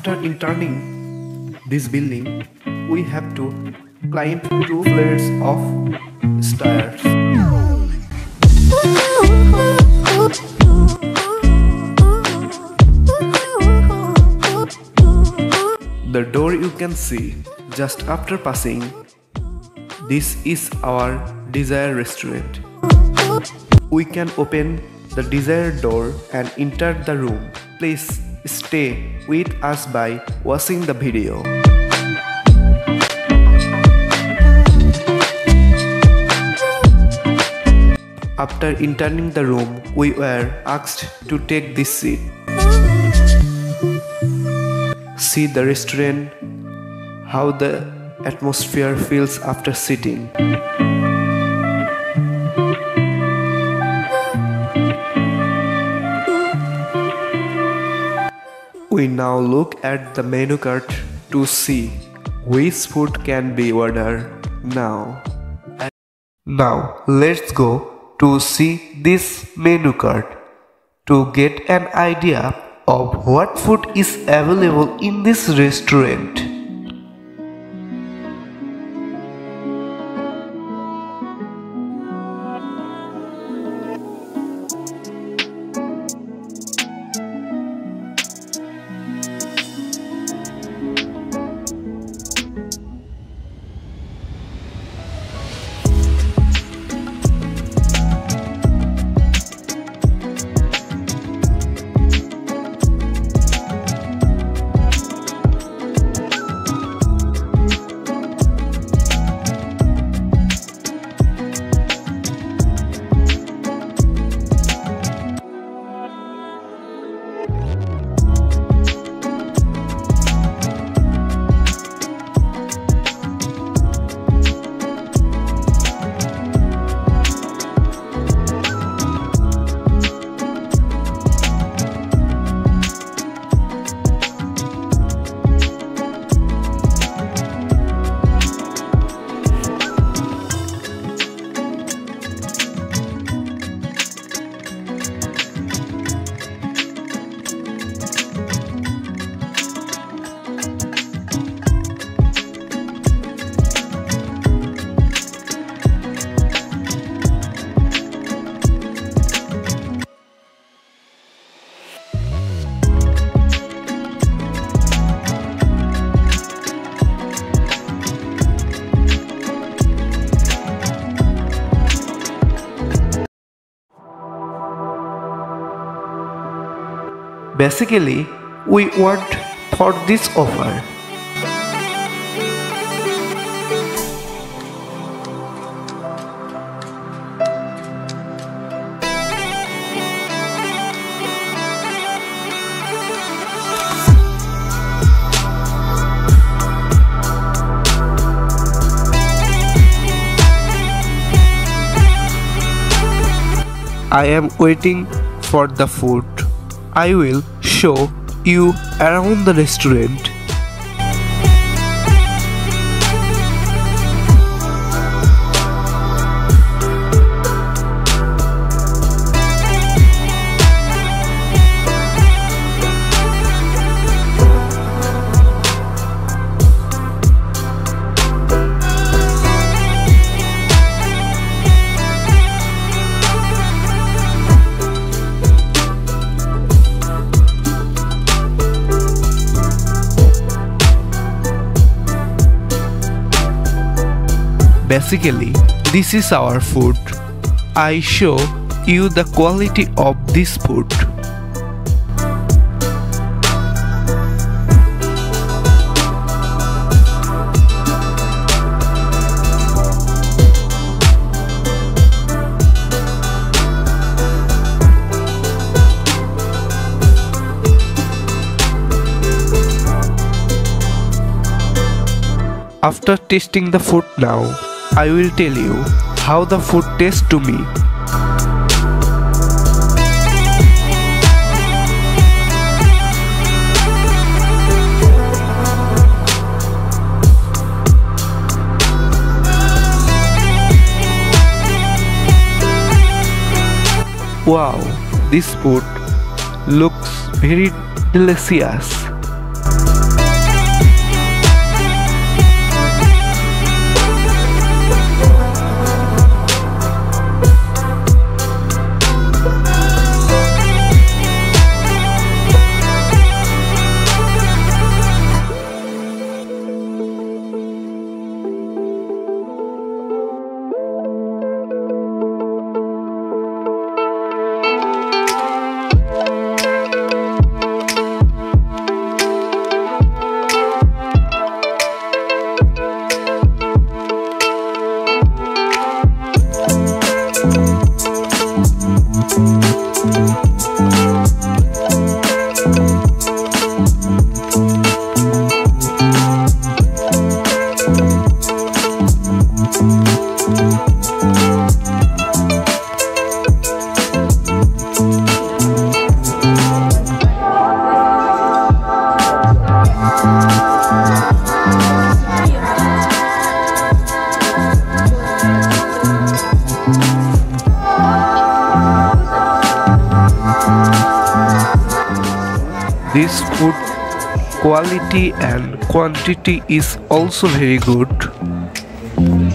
After entering this building, we have to climb 2 flights of stairs. The door you can see just after passing. This is our desired restaurant. We can open the desired door and enter the room. Please stay with us by watching the video. After entering the room, we were asked to take this seat. See the restaurant, how the atmosphere feels after sitting. We now look at the menu card to see which food can be ordered now. Now let's go to see this menu card to get an idea of what food is available in this restaurant. Basically, we worked for this offer. I am waiting for the food. I will show you around the restaurant. Basically, this is our food. I show you the quality of this food. After tasting the food now, I will tell you how the food tastes to me. Wow, this food looks very delicious. This food quality and quantity is also very good.